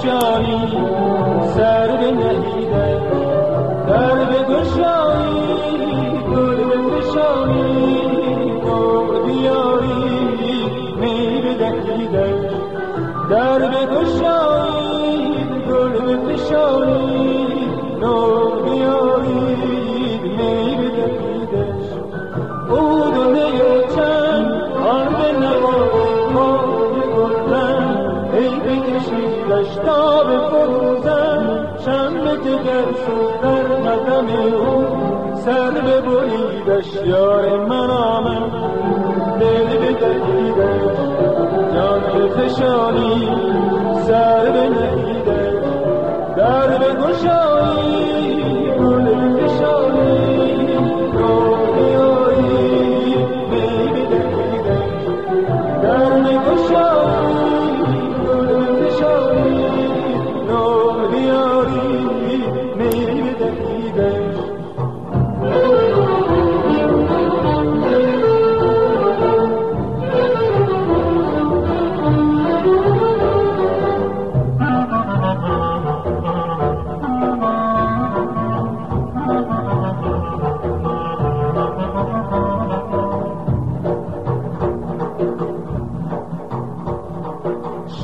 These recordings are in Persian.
گشایی سر به نهیدن در به گشایی گل به گشایی گل بیاری میوه دهیدن در به گشایی گل به گشایی نور بیاری میوه دهیدن او دنیای چند آن دشتا به فروزن شم جگر سوزن قدم او سر به بریدش یار من آمد دل به دریدش جان به فشانی سر به نهیدش در به گشایی گل به فشانی رو بیاری بی دریدش در به گشایی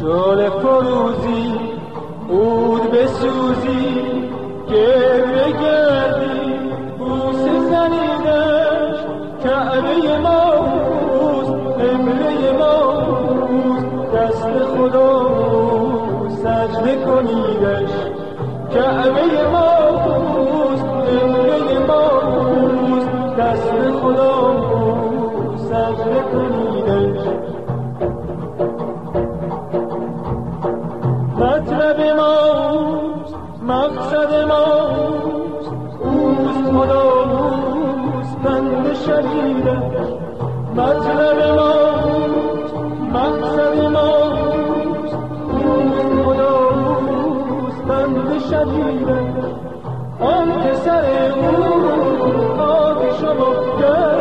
شعله فروزی عود بسوزی گرد بگردی بوسه زنیدش کعبه ماست قبله ماست دست خدا سجده کنیدش کعبه ماست قبله ماست دست خدا سجده کنیدش مطلب ماست مقصد ماست اوست خداوست بند شریرش مطلب ماست مقصد ماست اوست خداوست بند شریرش آن که سر او خاک شما کرد